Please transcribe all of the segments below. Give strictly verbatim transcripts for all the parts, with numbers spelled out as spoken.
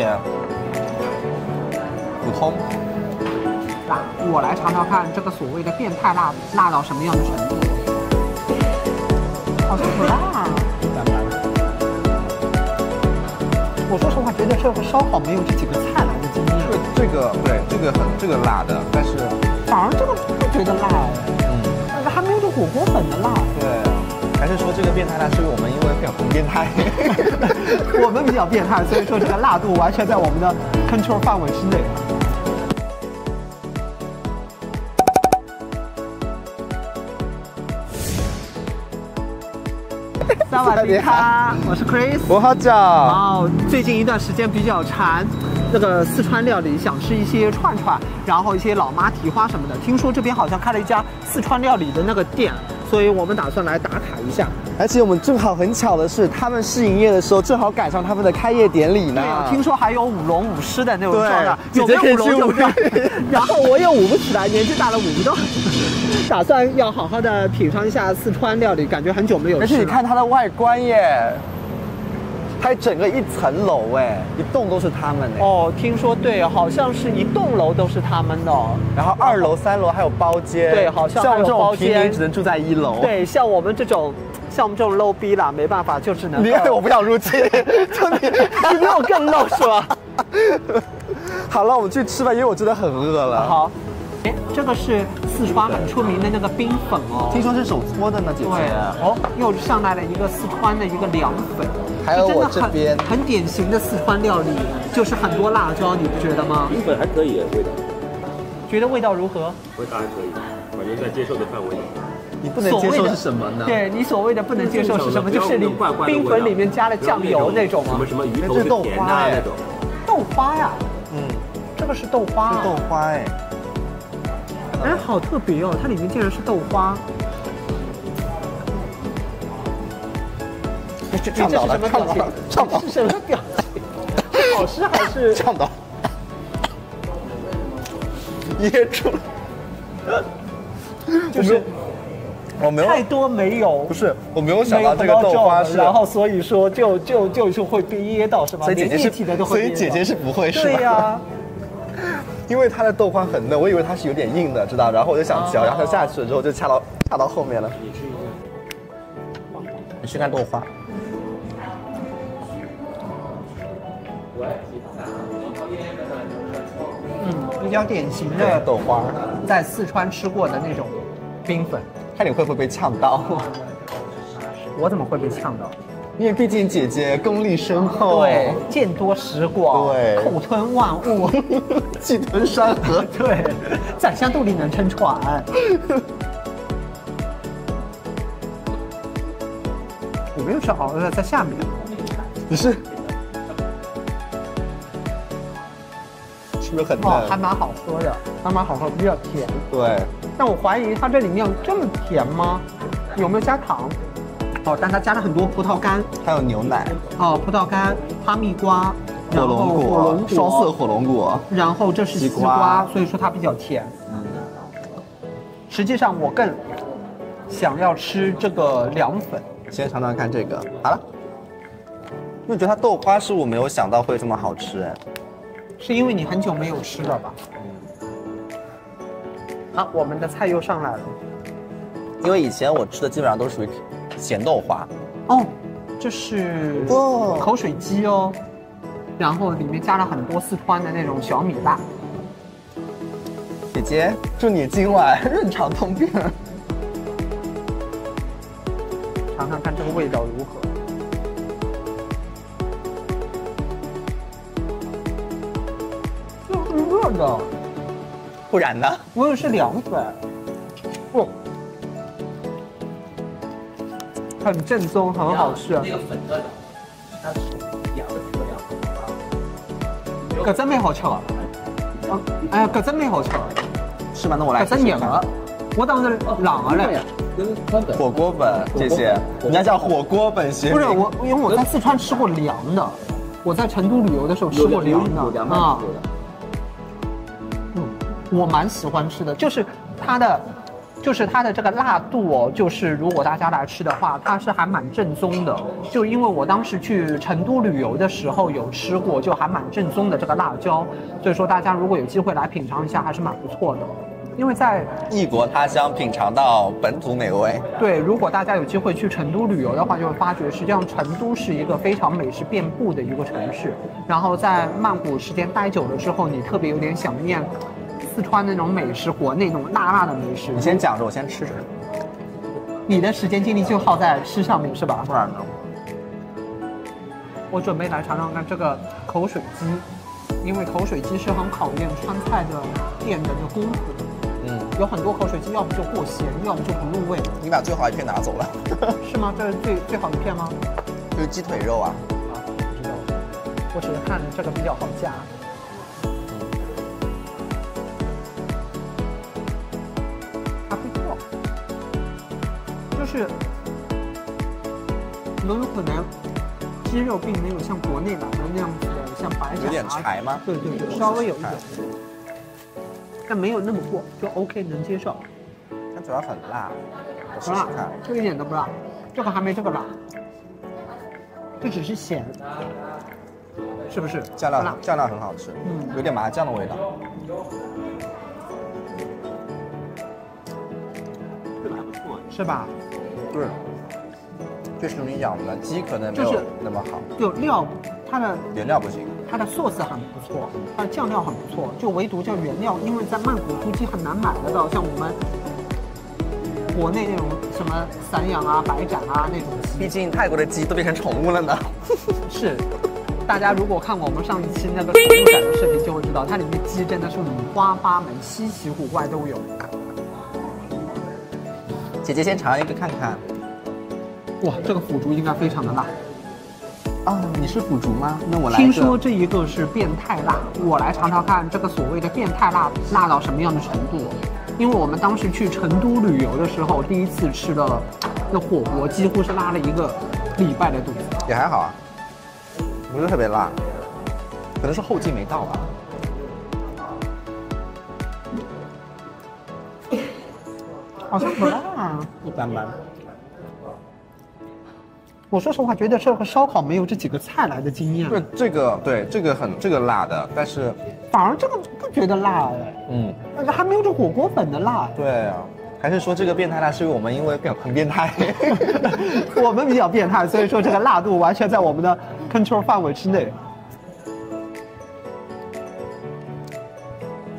点普通。啊，我来尝尝看这个所谓的变态辣辣到什么样的程度。好不辣！我说实话，觉得这个烧烤没有这几个菜来的惊艳。这这个对，这个很这个辣的，但是反而这个不觉得辣，嗯，还没有这火锅粉的辣。对。 还是说这个变态辣是我们因为比较变态，我们比较变态，所以说这个辣度完全在我们的 control 范围之内。萨瓦迪卡，我是 Chris， 我好讲。哦，最近一段时间比较馋。 那个四川料理，想吃一些串串，然后一些老妈蹄花什么的。听说这边好像开了一家四川料理的那个店，所以我们打算来打卡一下。而且我们正好很巧的是，他们试营业的时候，正好赶上他们的开业典礼呢。对啊，听说还有舞龙舞狮的那种状态，有没有舞龙舞狮？然后我也舞不起来，年纪大了舞不动。打算要好好的品尝一下四川料理，感觉很久没有吃了。而且你看它的外观耶。 它整个一层楼哎，一栋都是他们哎。哦，听说对，好像是一栋楼都是他们的、哦。然后二楼、三楼还有包间。对，好像还有包间。像这种平民只能住在一楼。对，像我们这种，像我们这种 low 逼啦，没办法，就只能。你我不想入侵，就你，你比我更 low 是吧？好了，我们去吃吧，因为我真的很饿了。好。 哎，这个是四川很出名的那个冰粉哦，听说是手搓的呢，姐姐。对哦，又上来了一个四川的一个凉粉，还有我这边 很, 很典型的四川料理，就是很多辣椒，你不觉得吗？冰粉还可以，味道。觉得味道如何？味道还可以，我觉得在接受的范围内。你不能接受是什么呢？对你所谓的不能接受是什么？就是你冰粉里面加了酱油那种吗？什么什么鱼头是豆花哎，那种豆花呀，嗯，这个是豆花、啊，是豆花哎。 哎，好特别哦！它里面竟然是豆花。这这是什么表情？倡导是什么表情？好吃还是倡导？噎住了。就是我没有太多没有。不是，我没有想到这个豆花是。然后所以说就就就是会被噎到是吧？所以姐姐是，所以姐姐是不会是吧？对呀。 因为它的豆花很嫩，我以为它是有点硬的，知道？然后我就想嚼，然后下去了之后就掐到掐到后面了。你去看豆花。嗯，比较典型的豆花，在四川吃过的那种冰粉。看你会不会被呛到？我怎么会被呛到？ 因为毕竟姐姐功力深厚，对，见多识广，对，口吞万物，气吞山河，对，宰相肚里能撑船。我没有吃熬的，在下面。你是？是不是很嫩？哦，还蛮好喝的，还蛮好喝，比较甜。对。但我怀疑它这里面这么甜吗？有没有加糖？ 哦，但它加了很多葡萄干，还有牛奶。哦，葡萄干、哈密瓜，火龙果，双色火龙果，然后这是西瓜，所以说它比较甜。嗯，实际上我更想要吃这个凉粉，先尝尝看这个。好了，因为觉得它豆花是我没有想到会这么好吃哎，是因为你很久没有吃了吧？啊，我们的菜又上来了，因为以前我吃的基本上都是属于。 咸豆花，哦，这是口水鸡哦，然后里面加了很多四川的那种小米辣。姐姐，祝你今晚润肠通便。尝尝看这个味道如何？这是热的，不然呢？我以为是凉粉。哦。 很正宗，很好吃。那个粉疙瘩，它是羊的特料。搿只蛮好吃的，嗯，哎，搿只蛮好吃的，是吗？那我来。搿只热的，我当时冷的嘞。火锅粉，谢谢。人家叫火锅粉学名。不是我，因为我在四川吃过凉的，我在成都旅游的时候吃过凉的啊。嗯，我蛮喜欢吃的，就是它的。就是它的这个辣度哦，就是如果大家来吃的话，它是还蛮正宗的。就因为我当时去成都旅游的时候有吃过，就还蛮正宗的这个辣椒。所以说大家如果有机会来品尝一下，还是蛮不错的。因为在异国他乡品尝到本土美味，对，如果大家有机会去成都旅游的话，就会发觉实际上成都是一个非常美食遍布的一个城市。然后在曼谷时间待久了之后，你特别有点想念四川那种美食，国内那种辣辣的美食。你先讲着，我先吃着。你的时间精力就耗在吃上面是吧？不然呢？我准备来尝尝看这个口水鸡，因为口水鸡是很考验川菜的店的功夫。嗯，有很多口水鸡，要不就过咸，要不就不入味。你把最好一片拿走了，是吗？这是最最好一片吗？就是鸡腿肉啊。啊，知道。我只是看这个比较好夹。 就是有有可能鸡肉并没有像国内来的那样子的，像白斩有点柴吗？对对对，稍微有一点，但没有那么过，就 OK 能接受。它主要很辣，不辣，就一点都不辣，这个还没这个辣，这只是咸，是不是？酱料酱料很好吃，嗯，有点麻酱的味道。 是吧？对，这是你养的鸡可能没有那么好。就料，它的原料不行，它的寿司很不错，它的酱料很不错，就唯独叫原料，因为在曼谷估计很难买得到，像我们国内那种什么散养啊、白斩啊那种。毕竟泰国的鸡都变成宠物了呢。是，大家如果看过我们上一期那个宠物展的视频，就会知道它里面鸡真的是五花八门、稀奇古怪都有。 姐姐先尝一个看看，哇，这个腐竹应该非常的辣。哦，你是腐竹吗？那我来。听说这一个是变态辣，我来尝尝看这个所谓的变态辣辣到什么样的程度。因为我们当时去成都旅游的时候，第一次吃了那火锅，几乎是拉了一个礼拜的肚子。也还好啊，不是特别辣，可能是后劲没到吧。 好像不辣啊，一般般。我说实话，觉得这个烧烤没有这几个菜来的惊艳。对，这个对这个很这个辣的，但是反而这个不觉得辣哎。嗯，但是还没有这火锅粉的辣。对啊，还是说这个变态辣是因为我们因为变很变态，我们比较变态，所以说这个辣度完全在我们的 control 范围之内。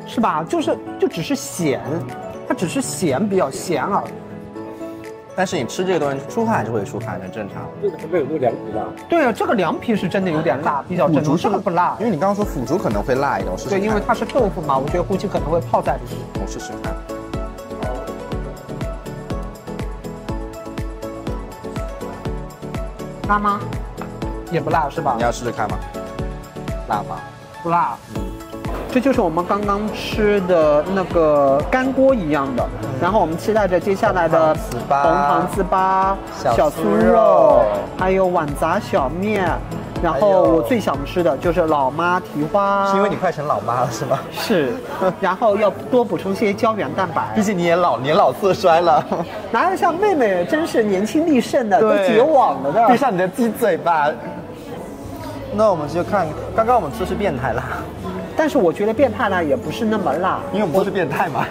是吧？就是就只是咸，它只是咸，比较咸而已。但是你吃这个东西出汗就会出汗，很正常。这个没有那个凉皮辣。对啊，这个凉皮是真的有点辣，比较正宗。这个不辣，因为你刚刚说腐竹可能会辣一点，我试试看。对，因为它是豆腐嘛，我觉得估计可能会泡在里面。我试试看。辣吗？也不辣是吧？你要试试看吗？辣吗？不辣。嗯。 这就是我们刚刚吃的那个干锅一样的，嗯、然后我们期待着接下来的红糖糍粑、小酥肉，还有碗杂小面。然后我最想吃的就是老妈蹄花，是因为你快成老妈了是吗？是，然后要多补充些胶原蛋白，毕竟你也老年老色衰了。哪有像妹妹真是年轻力盛的，都绝网了的。闭上你的鸡嘴吧。那我们就看，刚刚我们吃是变态辣。 但是我觉得变态辣也不是那么辣，因为我们都是变态嘛。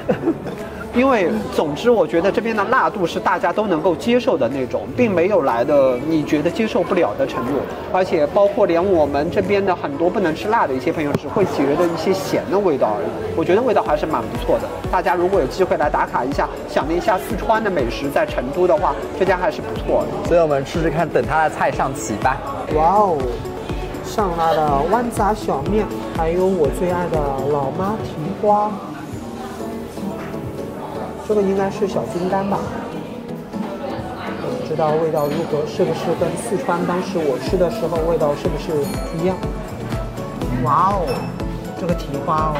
因为总之，我觉得这边的辣度是大家都能够接受的那种，并没有来的你觉得接受不了的程度。而且包括连我们这边的很多不能吃辣的一些朋友，只会觉得一些咸的味道而已。我觉得味道还是蛮不错的。大家如果有机会来打卡一下，想念一下四川的美食，在成都的话，这家还是不错的。所以我们试试看，等它的菜上齐吧。哇哦！ 上来了豌杂小面，还有我最爱的老妈蹄花，这个应该是小金丹吧？不知道味道如何，是不是跟四川当时我吃的时候味道是不是一样？哇哦，这个蹄花哦，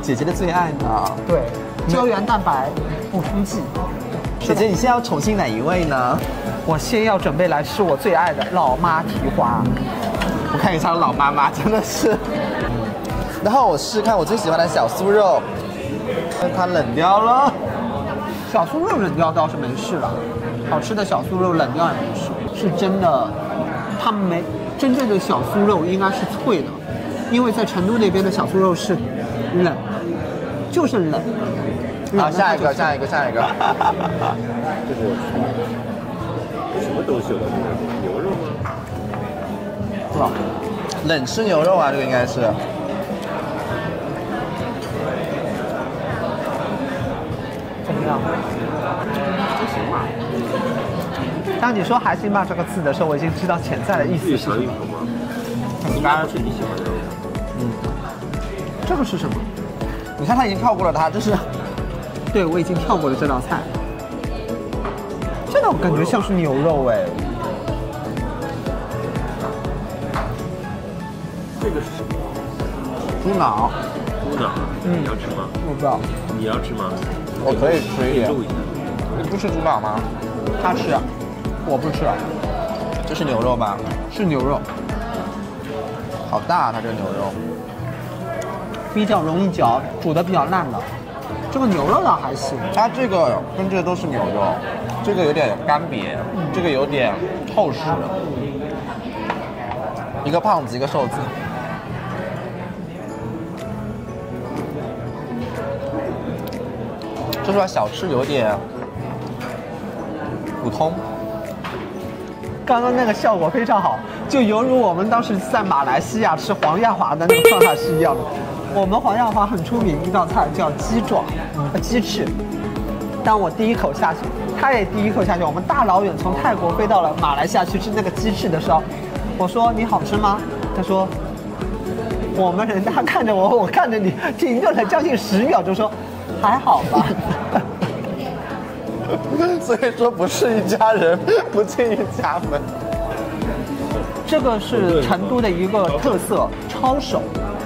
姐姐的最爱呢？对，胶原蛋白补充剂。 姐姐，你现在要宠幸哪一位呢？我先要准备来吃我最爱的老妈蹄花。我看你像老妈妈，真的是。然后我试试看我最喜欢的小酥肉，它冷掉了。小酥肉冷掉倒是没事了，好吃的小酥肉冷掉也没事，是真的。它没真正的小酥肉应该是脆的，因为在成都那边的小酥肉是冷，就是冷。好，下一个，下一个，下一个。这是什么东西了？牛肉吗？是吧？冷吃牛肉啊，这个应该是。 还行吧。当你说“还行吧”这个字的时候，我已经知道潜在的意思是什么。当然是你喜欢的。嗯，这个是什么？你看他已经跳过了它，这是。对，我已经跳过了这道菜。这道我感觉像是牛肉哎。这个是什么？猪脑。猪脑。嗯。你要吃吗？我不知道。你要吃吗？ 我可以吃一点。你不吃猪脑吗？他吃，我不吃。这是牛肉吧？是牛肉。好大啊，它这个牛肉。比较容易嚼，煮的比较烂了。这个牛肉倒还行。它这个跟这个都是牛肉，这个有点干瘪，嗯、这个有点厚实。一个胖子，一个瘦子。 说实话，小吃有点普通。刚刚那个效果非常好，就犹如我们当时在马来西亚吃黄亚华的那个状态是一样的。我们黄亚华很出名一道菜叫鸡爪、嗯、鸡翅。当我第一口下去，他也第一口下去，我们大老远从泰国飞到了马来西亚去吃那个鸡翅的时候，我说你好吃吗？他说，我们人他看着我，我看着你，停顿了将近十秒，就说。 还好吧，所以说不是一家人，不进一家门。这个是成都的一个特色抄手，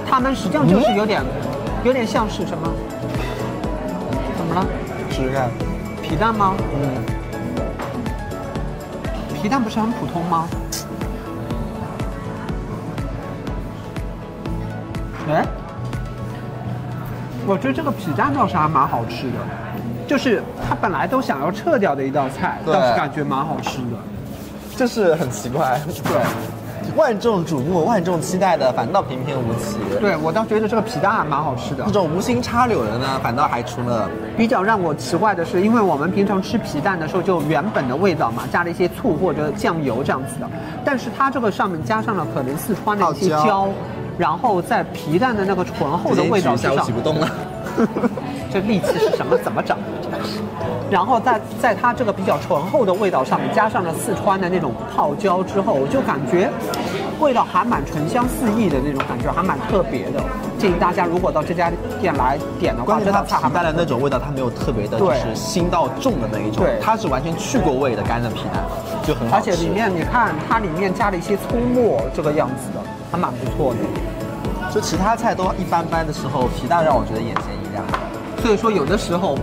他们实际上就是有点，有点像是什么？怎么了？吃看皮蛋吗？嗯，皮蛋不是很普通吗？哎。 我觉得这个皮蛋倒是还蛮好吃的，就是他本来都想要撤掉的一道菜，倒是感觉蛮好吃的。就是很奇怪，对，万众瞩目、万众期待的，反倒平平无奇。对我倒觉得这个皮蛋还蛮好吃的，那种无心插柳的呢，反倒还出了。比较让我奇怪的是，因为我们平常吃皮蛋的时候就原本的味道嘛，加了一些醋或者酱油这样子的，但是它这个上面加上了可能四川的一些椒。 然后在皮蛋的那个醇厚的味道之上，挤不动了。这力气是什么？怎么长的？真的是。然后在在它这个比较醇厚的味道上面，加上了四川的那种泡椒之后，我就感觉味道还蛮醇香四溢的那种感觉，还蛮特别的。建议大家如果到这家店来点的话，这道菜还带来那种味道，它没有特别的，就是腥到重的那一种。对，它是完全去过味的干的皮蛋，就很好吃。而且里面你看，它里面加了一些葱末，这个样子的。 还蛮不错的，就其他菜都一般般的时候，皮蛋让我觉得眼前一亮。所以说，有的时候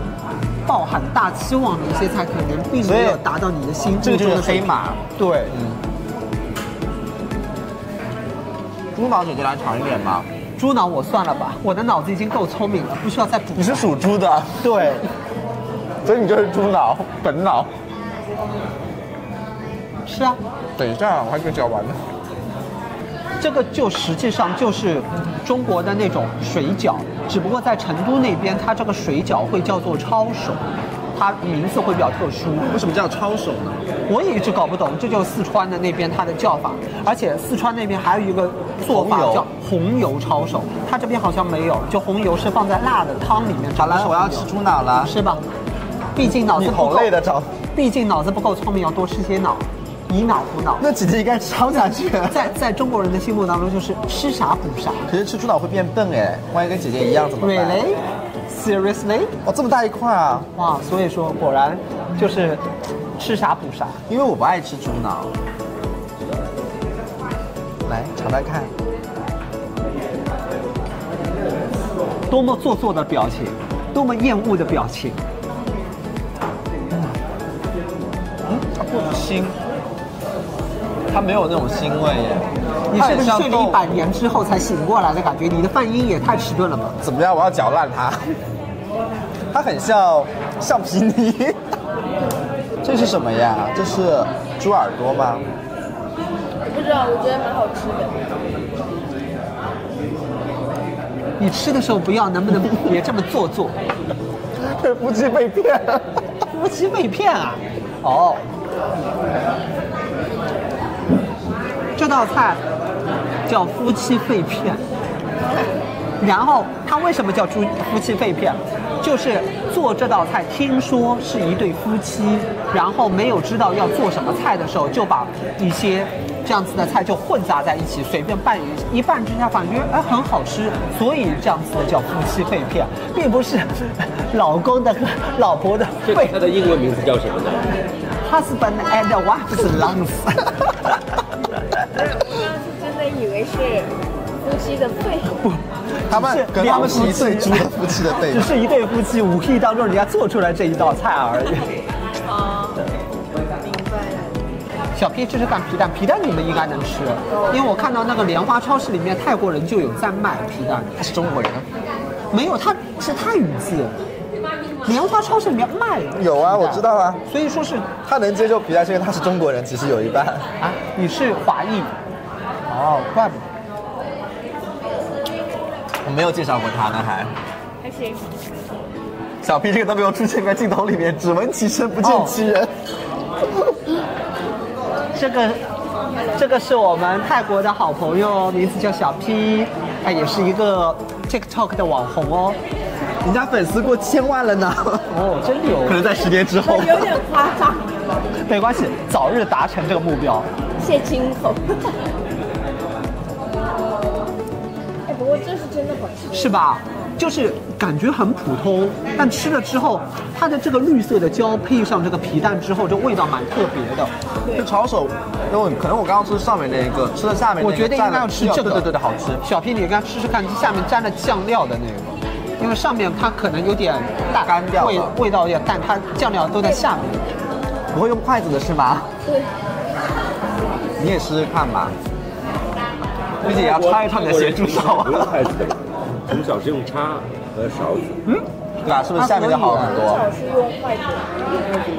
抱很大期望的一些菜，可能并没有达到你的心目中的黑马。对，嗯。猪脑姐姐来尝一点吧。猪脑我算了吧，我的脑子已经够聪明了，不需要再补。你是属猪的，对，所以你就是猪脑本脑。是啊。等一下，我还没讲完呢。 这个就实际上就是中国的那种水饺，只不过在成都那边，它这个水饺会叫做抄手，它名字会比较特殊。为什么叫抄手呢？我也一直搞不懂，这就是四川的那边它的叫法。而且四川那边还有一个做法叫红油抄手，它这边好像没有，就红油是放在辣的汤里面。好了，我要吃猪脑了，是吧？毕竟脑子不够，累的找，毕竟脑子不够聪明，要多吃些脑。 以脑补脑，那姐姐应该抄下去。在在中国人的心目当中，就是吃啥补啥。可是吃猪脑会变笨哎，万一跟姐姐一样怎么办 ？Really? Seriously? 哦，这么大一块啊！哇，所以说果然就是吃啥补啥。因为我不爱吃猪脑，来尝尝看，多么做作的表情，多么厌恶的表情。嗯，它不腥。 它没有那种腥味耶，你是不是睡了一百年之后才醒过来的感觉？你的饭因也太迟钝了吧？怎么样？我要搅烂它。它很像橡皮泥。这是什么呀？这是猪耳朵吗？不知道，我觉得蛮好吃的。你吃的时候不要，能不能别这么做作？这夫妻被骗，夫妻被骗啊！哦，这道菜叫夫妻肺片。然后它为什么叫夫夫妻肺片？就是做这道菜，听说是一对夫妻，然后没有知道要做什么菜的时候，就把一些这样子的菜就混杂在一起，随便拌一一拌之下，反正觉得哎很好吃，所以这样子的叫夫妻肺片，并不是老公的和老婆的肺。这它的英文名字叫什么呢 ？Husband and wife's lungs。真的以为是夫妻的肺。不。 他们跟他们是一对夫妻的对，只是一对夫妻武艺当中人家做出来这一道菜而已。啊，明白了。小 P 这是干皮蛋，皮蛋你们应该能吃，因为我看到那个莲花超市里面泰国人就有在卖皮蛋。他是中国人？没有，他是泰语字。莲花超市里面卖有啊，我知道啊。所以说是他能接受皮蛋，是因为他是中国人，其实有一半啊。你是华裔？哦，怪不得。 我没有介绍过他呢，还还行。小 P 这个都没有出现在镜头里面，只闻其声不见其人。哦、这个，这个是我们泰国的好朋友，名字叫小 P， 他也是一个 TikTok 的网红哦，人家粉丝过千万了呢。哦，真有，可能在十年之后。有点夸张。没关系，早日达成这个目标。谢金口。这是真的好吃，是吧？就是感觉很普通，但吃了之后，它的这个绿色的椒配上这个皮蛋之后，这味道蛮特别的。这炒手，因为可能我刚刚吃上面那一个，吃了下面那个，我觉得应该要吃这个，对对对，好吃。小 P， 你应该吃吃看，下面沾了酱料的那个，因为上面它可能有点淡，干掉味味道有点淡，它酱料都在下面。不会用筷子的是吗？对。你也试试看吧。 估计也要插一插你的咸猪手啊！我们小时用叉和勺子。嗯，那是不是下面就好很多？小时用筷子，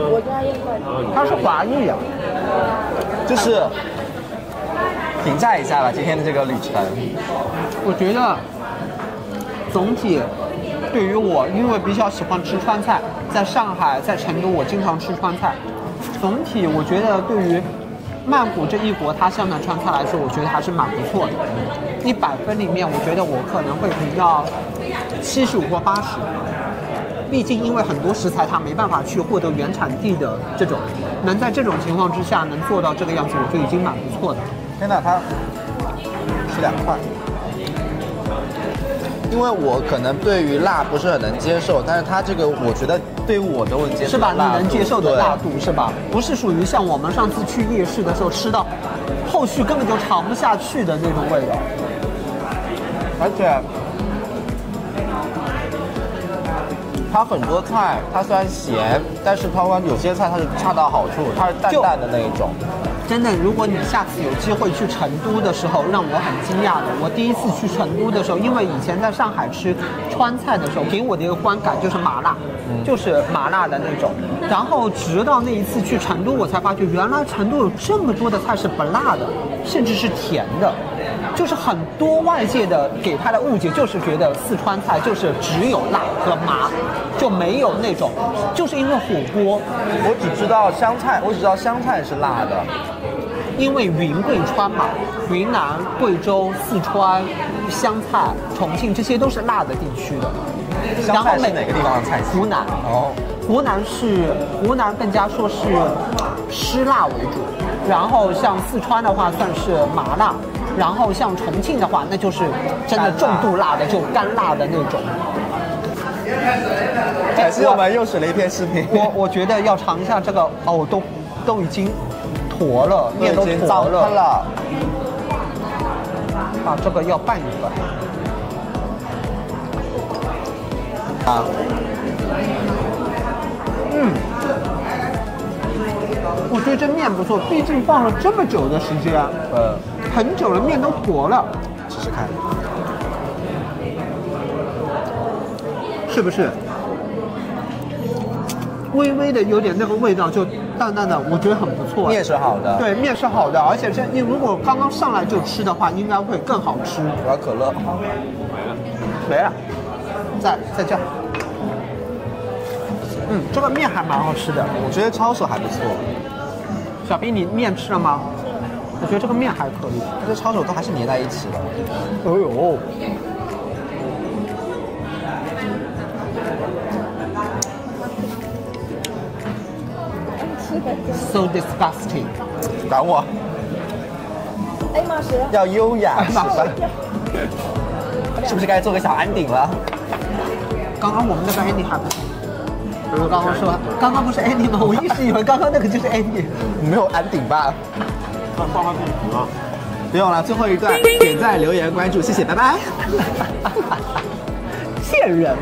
我家用筷子。他是华裔啊，就是评价一下吧今天的这个旅程。我觉得总体对于我，因为比较喜欢吃川菜，在上海、在成都我经常吃川菜。总体我觉得对于 曼谷这异国他乡的川菜来说，我觉得还是蛮不错的。一百分里面，我觉得我可能会评到七十五或八十。毕竟因为很多食材它没办法去获得原产地的这种，能在这种情况之下能做到这个样子，我就已经蛮不错的。天哪，它吃两块。因为我可能对于辣不是很能接受，但是它这个我觉得对于我的问题是吧？你能接受的辣度是吧？不是属于像我们上次去夜市的时候吃到，后续根本就尝不下去的那种味道。而且，它很多菜它虽然咸，但是它有些菜它是恰到好处，它是淡淡的那一种。 真的，如果你下次有机会去成都的时候，让我很惊讶的。我第一次去成都的时候，因为以前在上海吃川菜的时候，给我的一个观感就是麻辣，就是麻辣的那种。然后直到那一次去成都，我才发觉原来成都有这么多的菜是不辣的，甚至是甜的。就是很多外界的给他的误解，就是觉得四川菜就是只有辣和麻，就没有那种，就是因为火锅。我只知道湘菜，我只知道湘菜是辣的。 因为云贵川嘛，云南、贵州、四川、湘菜、重庆这些都是辣的地区的。湘菜是哪个地方的菜系？湖南哦，湖南是湖南更加说是湿辣为主，然后像四川的话算是麻辣，然后像重庆的话那就是真的重度辣的，就干辣的那种。 还是我们又选了一篇视频。我我觉得要尝一下这个哦，都都已经。 坨了，面都坨了，把这个要拌一拌。啊，嗯，我觉得这面不错，毕竟放了这么久的时间，呃，很久了，面都坨了。试试看，是不是？微微的有点那个味道，就淡淡的，我觉得很不错。面是好的，对，面是好的，而且这你如果刚刚上来就吃的话，应该会更好吃。我要可乐，没了，再再这样。嗯，这个面还蛮好吃的，我觉得抄手还不错。小兵，你面吃了吗？我觉得这个面还可以，但是抄手都还是粘在一起的。哎呦！ So disgusting！ 等我。哎妈谁？要优雅是吧？是不是该做个小安顶了？刚刚我们那个 ending 还不错。我刚刚说，刚刚不是 ending 吗？我一直以为刚刚那个就是 ending， 没有安顶吧？那画画饼啊！不用了，最后一段点赞、留言、关注，谢谢，拜拜。贱人。